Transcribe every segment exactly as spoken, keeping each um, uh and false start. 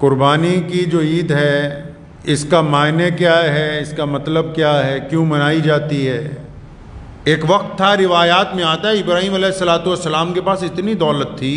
कुर्बानी की जो ईद है इसका मायने क्या है, इसका मतलब क्या है, क्यों मनाई जाती है। एक वक्त था, रिवायात में आता है, इब्राहीम अलैहिस्सलाम के पास इतनी दौलत थी,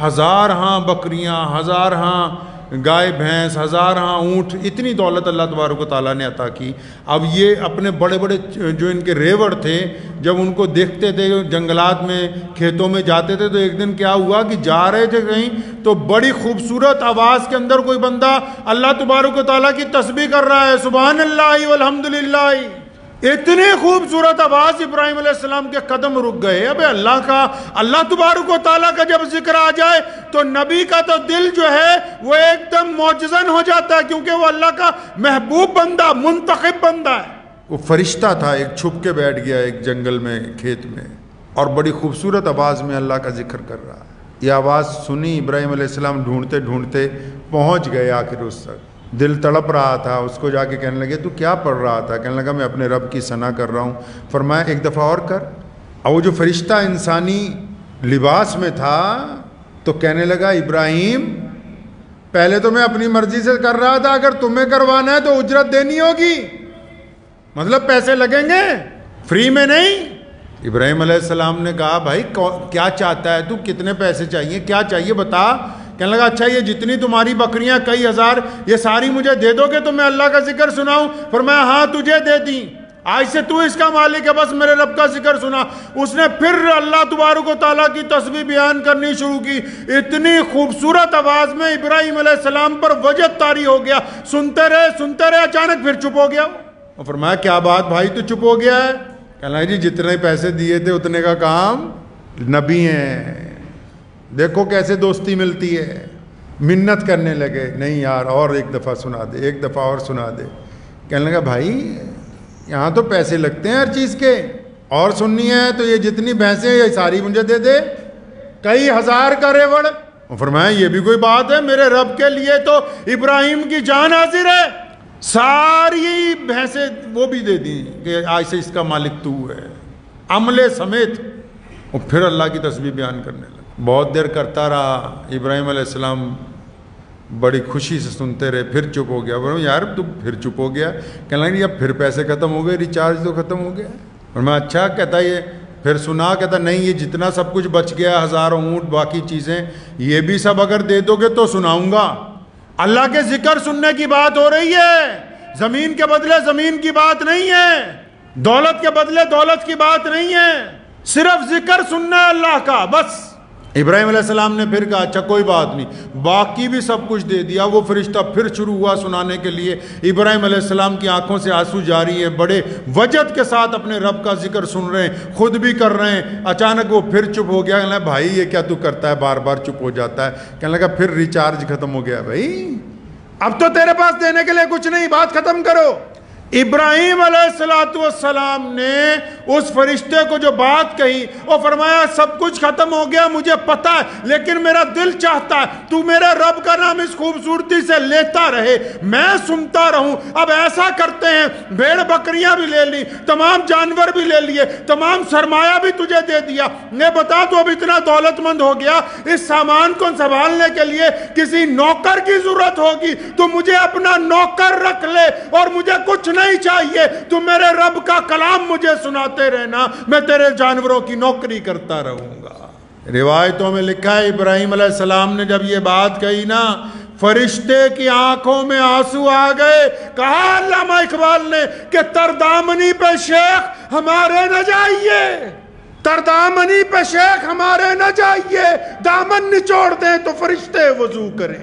हज़ार हाँ बकरियाँ, हज़ार हाँ गाय भैंस, हज़ार हाँ ऊँट, इतनी दौलत अल्लाह तबारक व तआला ने अता की। अब ये अपने बड़े बड़े जो इनके रेवड़ थे, जब उनको देखते थे जंगलात में, खेतों में जाते थे, तो एक दिन क्या हुआ कि जा रहे थे कहीं तो बड़ी खूबसूरत आवाज़ के अंदर कोई बंदा अल्लाह तबारक व तआला की तस्बीह कर रहा है, सुबहानल्लाह वल्हम्दुलिल्लाह। इतनी खूबसूरत आवाज़, इब्राहीम अलैहिस्सलाम के कदम रुक गए। अबे अल्लाह का, अल्लाह तबारक व तआला का जब जिक्र आ जाए तो नबी का तो दिल जो है वो एकदम मौजज़न हो जाता है, क्योंकि वो अल्लाह का महबूब बंदा, मुंतखब बंदा है। वो फरिश्ता था, एक छुप के बैठ गया एक जंगल में, खेत में, और बड़ी खूबसूरत आवाज़ में अल्लाह का जिक्र कर रहा है। ये आवाज़ सुनी, इब्राहीम अलैहिस्सलाम ढूंढते ढूंढते पहुँच गए आखिर उस तक। दिल तड़प रहा था, उसको जाके कहने लगे तू क्या पढ़ रहा था? कहने लगा मैं अपने रब की सना कर रहा हूँ। फरमाया एक दफ़ा और कर। और वो जो फरिश्ता इंसानी लिबास में था तो कहने लगा, इब्राहीम पहले तो मैं अपनी मर्ज़ी से कर रहा था, अगर तुम्हें करवाना है तो उजरत देनी होगी, मतलब पैसे लगेंगे, फ्री में नहीं। इब्राहीम अलैहिस्सलाम ने कहा भाई क्या चाहता है तू, कितने पैसे चाहिए, क्या चाहिए बता। कहने लगा अच्छा ये जितनी तुम्हारी बकरियां, कई हज़ार, ये सारी मुझे दे दोगे तो मैं अल्लाह का जिक्र सुनाऊं? पर मैं हाँ तुझे दे दी, आज से तू इसका मालिक है, बस मेरे रब का जिक्र सुना। उसने फिर अल्लाह तबारक व तआला की तस्बीह बयान करनी शुरू की। इतनी खूबसूरत आवाज़ में इब्राहीम अलैहिस्सलाम पर वजद तारी हो गया, सुनते रहे सुनते रहे, अचानक फिर चुप हो गया। और फरमाया क्या बात भाई तू चुप हो गया है? कहने लगा जी जितने पैसे दिए थे उतने का काम नबी हैं, देखो कैसे दोस्ती मिलती है। मिन्नत करने लगे, नहीं यार और एक दफ़ा सुना दे, एक दफ़ा और सुना दे। कहने लगा भाई यहाँ तो पैसे लगते हैं हर चीज़ के, और सुननी है तो ये जितनी भैंसें ये सारी मुझे दे दे, कई हज़ार का रेवड़। फरमाया ये भी कोई बात है, मेरे रब के लिए तो इब्राहीम की जान हाजिर है, सारी भैंसें वो भी दे दी कि आज से इसका मालिक तू है, अमले समेत। और फिर अल्लाह की तस्बीह बयान करने लगा। बहुत देर करता रहा, इब्राहीम अलैहिस्सलाम बड़ी खुशी से सुनते रहे, फिर चुप हो गया। बोलो यार तू फिर चुप हो गया। कहने लगा यार फिर पैसे ख़त्म हो गए, रिचार्ज तो ख़त्म हो गया। और मैं अच्छा कहता ये फिर सुना, कहता नहीं ये जितना सब कुछ बच गया, हज़ारों ऊँट बाकी चीज़ें, ये भी सब अगर दे दोगे तो सुनाऊँगा। अल्लाह के जिक्र सुनने की बात हो रही है, ज़मीन के बदले ज़मीन की बात नहीं है, दौलत के बदले दौलत की बात नहीं है, सिर्फ जिक्र सुनना है अल्लाह का बस। इब्राहीम अलैहिस्सलाम ने फिर कहा अच्छा कोई बात नहीं, बाकी भी सब कुछ दे दिया। वो फरिश्ता फिर शुरू हुआ सुनाने के लिए। इब्राहीम अलैहिस्सलाम की आंखों से आंसू जारी है, बड़े वजद के साथ अपने रब का जिक्र सुन रहे हैं, खुद भी कर रहे हैं। अचानक वो फिर चुप हो गया। कहने लगा भाई ये क्या तू करता है, बार बार चुप हो जाता है। कहने लगा फिर रिचार्ज खत्म हो गया भाई, अब तो तेरे पास देने के लिए कुछ नहीं, बात खत्म करो। इब्राहीम अलैहिस्सलाम ने उस फरिश्ते को जो बात कही और फरमाया सब कुछ खत्म हो गया, मुझे पता है, लेकिन मेरा दिल चाहता है तू मेरे रब का नाम इस खूबसूरती से लेता रहे, मैं सुनता रहूं। अब ऐसा करते हैं, भेड़ बकरियां भी ले ली, तमाम जानवर भी ले लिए, तमाम सरमाया भी तुझे दे दिया, मैं बता तू अब इतना दौलतमंद हो गया, इस सामान को संभालने के लिए किसी नौकर की जरूरत होगी, तो मुझे अपना नौकर रख ले और मुझे कुछ नहीं चाहिए, तू मेरे रब का कलाम मुझे सुनाते रहना, मैं तेरे जानवरों की नौकरी करता रहूंगा। रिवायतों में लिखा है इब्राहीम अलैहिस्सलाम ने जब ये बात कही ना, फरिश्ते की आंखों में आंसू आ गए। कहा अल्लामा इकबाल ने कि तरदामनी पे शेख हमारे न जाइए, तरदामनी पे शेख हमारे न जाइए, दामन निचोड़ दें तो फरिश्ते वजू करें।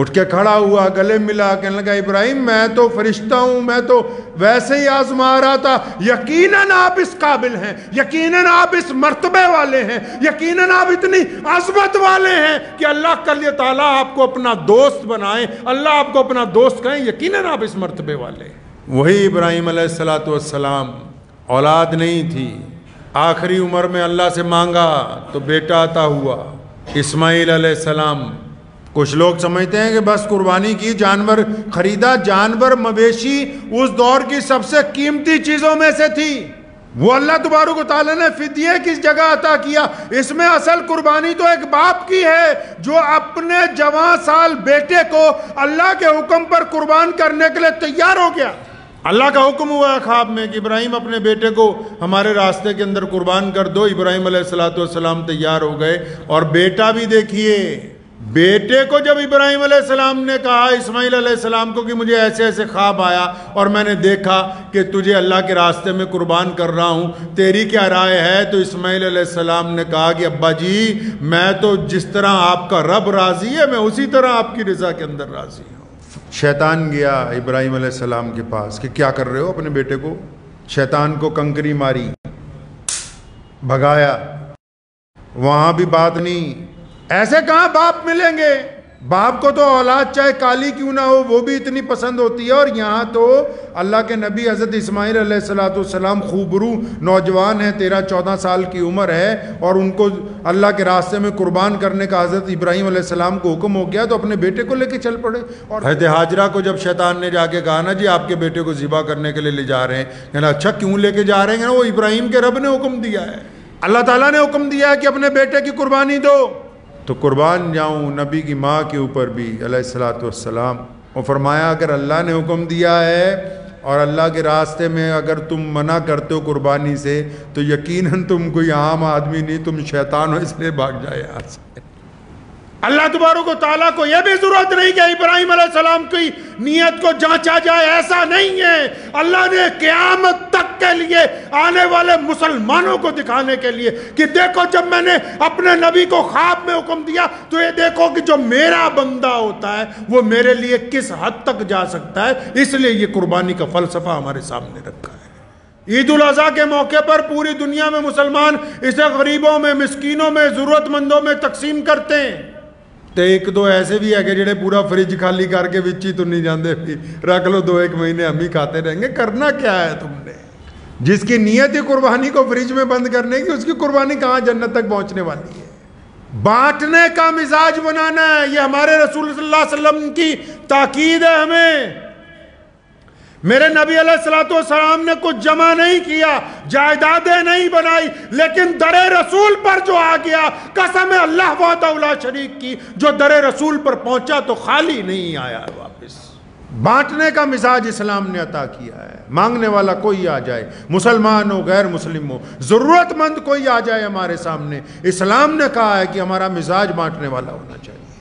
उठ के खड़ा हुआ, गले मिला, कहने लगा इब्राहीम मैं तो फरिश्ता हूँ, मैं तो वैसे ही आजमा रहा था, यकीनन आप इस काबिल हैं, यकीनन आप इस मर्तबे वाले हैं, यकीनन आप इतनी अज़मत वाले हैं कि अल्लाह कल ताला आपको अपना दोस्त बनाए, अल्लाह आपको अपना दोस्त कहें, यकीनन आप इस मर्तबे वाले। वही इब्राहीम अलैहिस्सलाम, औलाद नहीं थी, आखिरी उम्र में अल्लाह से मांगा तो बेटा आता हुआ। इस्माईल अलैहिस्सलाम, कुछ लोग समझते हैं कि बस कुर्बानी की, जानवर खरीदा, जानवर मवेशी उस दौर की सबसे कीमती चीज़ों में से थी। वो अल्लाह तबारक व तआला ने फिदिये किस जगह अता किया, इसमें असल कुर्बानी तो एक बाप की है जो अपने जवां साल बेटे को अल्लाह के हुक्म पर कुर्बान करने के लिए तैयार हो गया। अल्लाह का हुक्म हुआ है ख्वाब में कि इब्राहिम अपने बेटे को हमारे रास्ते के अंदर कुर्बान कर दो। इब्राहिम अलैहिस्सलाम तैयार हो गए। और बेटा भी देखिए, बेटे को जब इब्राहिम अलैहिस्सलाम ने कहा इस्माईल अलैहिस्सलाम को कि मुझे ऐसे ऐसे ख्वाब आया और मैंने देखा कि तुझे अल्लाह के रास्ते में कुर्बान कर रहा हूँ, तेरी क्या राय है? तो इस्माईल अलैहिस्सलाम ने कहा कि अब्बा जी, मैं तो जिस तरह आपका रब राज़ी है मैं उसी तरह आपकी रज़ा के अंदर राज़ी हूँ। शैतान गया इब्राहिम अलैहिस्सलाम के पास कि क्या कर रहे हो अपने बेटे को। शैतान को कंकरी मारी, भगाया। वहाँ भी बात नहीं, ऐसे कहाँ बाप मिलेंगे। बाप को तो औलाद चाहे काली क्यों ना हो वो भी इतनी पसंद होती है। और यहाँ तो अल्लाह के नबी हज़रत इस्माईल अलैहिस्सलाम खूबरू नौजवान हैं, तेरह चौदह साल की उम्र है, और उनको अल्लाह के रास्ते में कुर्बान करने का हज़रत इब्राहीम अलैहिस्सलाम को हुक्म हो गया तो अपने बेटे को लेके चल पड़े। और हज़रत हाजरा को जब शैतान ने जाके कहा ना जी आपके बेटे को ज़िबा करने के लिए ले जा रहे हैं, कहना अच्छा क्यों लेके जा रहे हैं, वो इब्राहीम के रब ने हुक्म दिया है, अल्लाह ताला ने हुक्म दिया है कि अपने बेटे की कुर्बानी दो, तो कुर्बान जाऊँ नबी की माँ के ऊपर भी अलैहिस्सलाम। और फरमाया अगर अल्लाह ने हुक्म दिया है और अल्लाह के रास्ते में अगर तुम मना करते हो कुर्बानी से तो यकीनन तुम कोई आम आदमी नहीं, तुम शैतान हो, इसलिए भाग जाए यहाँ से। अल्लाह तबारक व तआला को यह भी ज़रूरत नहीं कि इब्राहीम अलैहिस्सलाम की नीयत को जांचा जाए, ऐसा नहीं है। अल्लाह ने क़यामत तक के लिए आने वाले मुसलमानों को दिखाने के लिए कि देखो जब मैंने अपने नबी को ख्वाब में हुक्म दिया तो ये देखो कि जो मेरा बंदा होता है वो मेरे लिए किस हद तक जा सकता है, इसलिए ये कुर्बानी का फलसफा हमारे सामने रखा है। ईद उल अज़हा के मौके पर पूरी दुनिया में मुसलमान इसे गरीबों में, मिस्कीनों में, ज़रूरतमंदों में तकसीम करते हैं। तो एक दो ऐसे भी है कि जेडे पूरा फ्रिज खाली करके विच ही तो नहीं जाते, रख लो दो एक महीने हम ही खाते रहेंगे। करना क्या है तुमने? जिसकी नीयत है कुर्बानी को फ्रिज में बंद करने की, उसकी कुर्बानी कहाँ जन्नत तक पहुँचने वाली है। बांटने का मिजाज बनाना है, ये हमारे रसूल सल्लल्लाहु अलैहि वसल्लम की ताकीद है हमें। मेरे नबी अलैहिस्सलाम ने कुछ जमा नहीं किया, जायदादें नहीं बनाई, लेकिन दरे रसूल पर जो आ गया, कसम है अल्लाह वहदहुल्ला शरीक की, जो दरे रसूल पर पहुंचा तो खाली नहीं आया वापस। बांटने का मिजाज इस्लाम ने अता किया है। मांगने वाला कोई आ जाए, मुसलमान हो गैर मुस्लिम हो, ज़रूरतमंद कोई आ जाए हमारे सामने, इस्लाम ने कहा है कि हमारा मिजाज बांटने वाला होना चाहिए।